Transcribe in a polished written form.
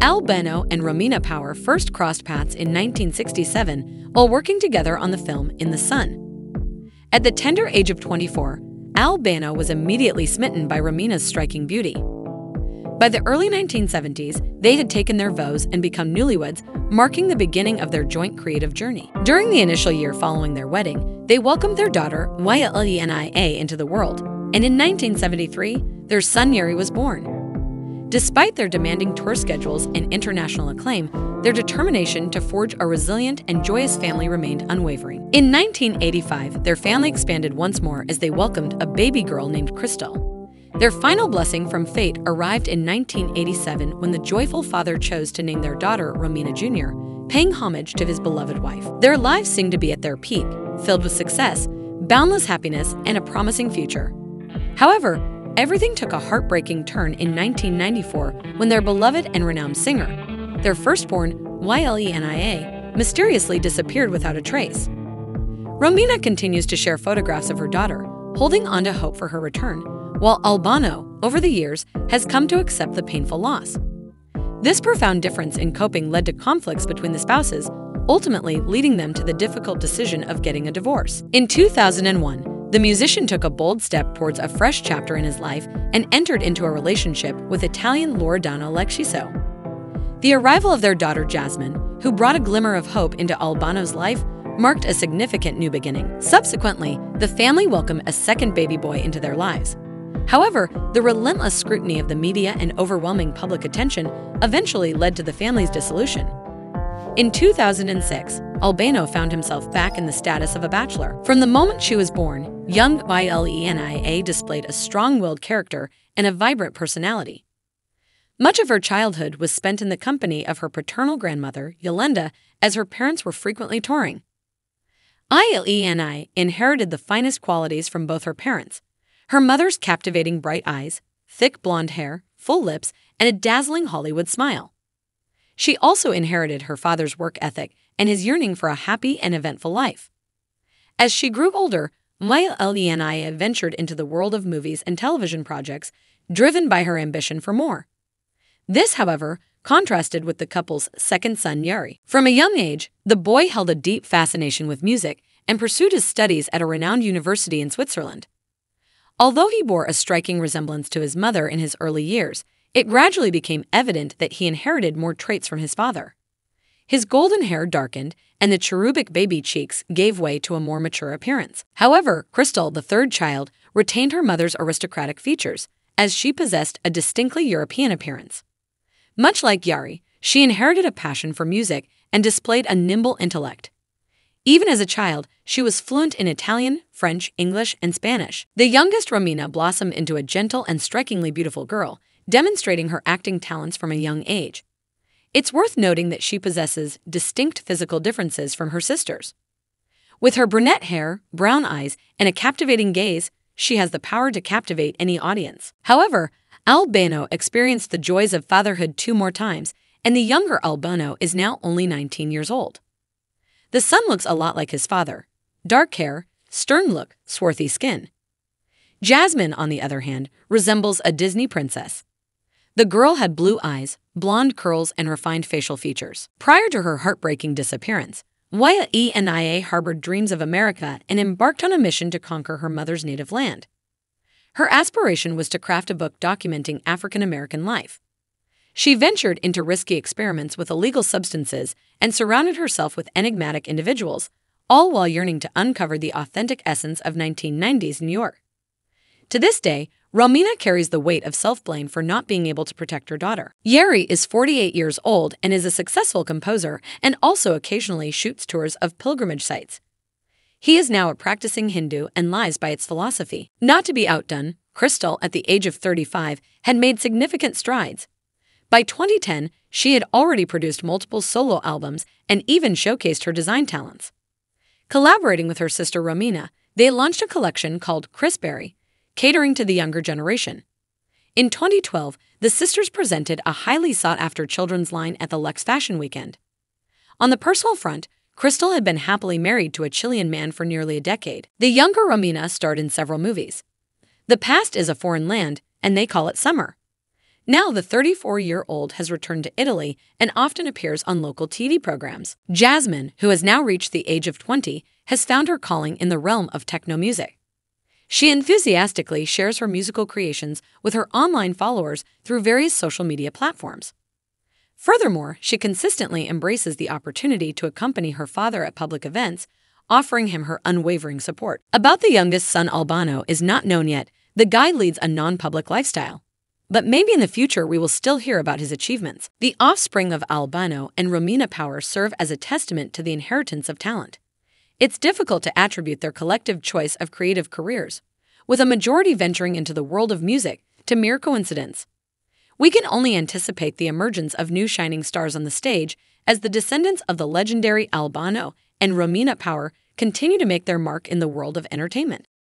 Al Bano and Romina Power first crossed paths in 1967 while working together on the film In the Sun. At the tender age of 24, Al Bano was immediately smitten by Romina's striking beauty. By the early 1970s, they had taken their vows and become newlyweds, marking the beginning of their joint creative journey. During the initial year following their wedding, they welcomed their daughter, Ylenia, into the world, and in 1973, their son Yuri was born. Despite their demanding tour schedules and international acclaim, their determination to forge a resilient and joyous family remained unwavering. In 1985, their family expanded once more as they welcomed a baby girl named Crystal. Their final blessing from fate arrived in 1987 when the joyful father chose to name their daughter Romina Jr., paying homage to his beloved wife. Their lives seemed to be at their peak, filled with success, boundless happiness, and a promising future. However, everything took a heartbreaking turn in 1994 when their beloved and renowned singer, their firstborn, Ylenia, mysteriously disappeared without a trace. Romina continues to share photographs of her daughter, holding on to hope for her return, while Al Bano, over the years, has come to accept the painful loss. This profound difference in coping led to conflicts between the spouses, ultimately leading them to the difficult decision of getting a divorce. In 2001, the musician took a bold step towards a fresh chapter in his life and entered into a relationship with Italian Loredana Lecciso. The arrival of their daughter Jasmine, who brought a glimmer of hope into Al Bano's life, marked a significant new beginning. Subsequently, the family welcomed a second baby boy into their lives. However, the relentless scrutiny of the media and overwhelming public attention eventually led to the family's dissolution. In 2006, Al Bano found himself back in the status of a bachelor. From the moment she was born, young Ylenia displayed a strong-willed character and a vibrant personality. Much of her childhood was spent in the company of her paternal grandmother, Ylenia, as her parents were frequently touring. Ylenia inherited the finest qualities from both her parents. Her mother's captivating bright eyes, thick blonde hair, full lips, and a dazzling Hollywood smile. She also inherited her father's work ethic and his yearning for a happy and eventful life. As she grew older, Ylenia ventured into the world of movies and television projects, driven by her ambition for more. This, however, contrasted with the couple's second son, Yari. From a young age, the boy held a deep fascination with music and pursued his studies at a renowned university in Switzerland. Although he bore a striking resemblance to his mother in his early years, it gradually became evident that he inherited more traits from his father. His golden hair darkened, and the cherubic baby cheeks gave way to a more mature appearance. However, Crystal, the third child, retained her mother's aristocratic features, as she possessed a distinctly European appearance. Much like Yari, she inherited a passion for music and displayed a nimble intellect. Even as a child, she was fluent in Italian, French, English, and Spanish. The youngest Romina blossomed into a gentle and strikingly beautiful girl, demonstrating her acting talents from a young age. It's worth noting that she possesses distinct physical differences from her sisters. With her brunette hair, brown eyes, and a captivating gaze, she has the power to captivate any audience. However, Al Bano experienced the joys of fatherhood 2 more times, and the younger Al Bano is now only 19 years old. The son looks a lot like his father. Dark hair, stern look, swarthy skin. Jasmine, on the other hand, resembles a Disney princess. The girl had blue eyes, blonde curls, and refined facial features. Prior to her heartbreaking disappearance, Ylenia harbored dreams of America and embarked on a mission to conquer her mother's native land. Her aspiration was to craft a book documenting African-American life. She ventured into risky experiments with illegal substances and surrounded herself with enigmatic individuals, all while yearning to uncover the authentic essence of 1990s New York. To this day, Romina carries the weight of self-blame for not being able to protect her daughter. Yeri is 48 years old and is a successful composer and also occasionally shoots tours of pilgrimage sites. He is now a practicing Hindu and lives by its philosophy. Not to be outdone, Crystal, at the age of 35, had made significant strides. By 2010, she had already produced multiple solo albums and even showcased her design talents. Collaborating with her sister Romina, they launched a collection called Crispberry, catering to the younger generation. In 2012, the sisters presented a highly sought-after children's line at the Lux Fashion Weekend. On the personal front, Crystal had been happily married to a Chilean man for nearly a decade. The younger Romina starred in several movies. The past is a foreign land, and they call it summer. Now the 34-year-old has returned to Italy and often appears on local TV programs. Jasmine, who has now reached the age of 20, has found her calling in the realm of techno music. She enthusiastically shares her musical creations with her online followers through various social media platforms. Furthermore, she consistently embraces the opportunity to accompany her father at public events, offering him her unwavering support. About the youngest son, Al Bano, is not known yet. The guy leads a non-public lifestyle. But maybe in the future we will still hear about his achievements. The offspring of Al Bano and Romina Power serve as a testament to the inheritance of talent. It's difficult to attribute their collective choice of creative careers, with a majority venturing into the world of music, to mere coincidence. We can only anticipate the emergence of new shining stars on the stage as the descendants of the legendary Al Bano and Romina Power continue to make their mark in the world of entertainment.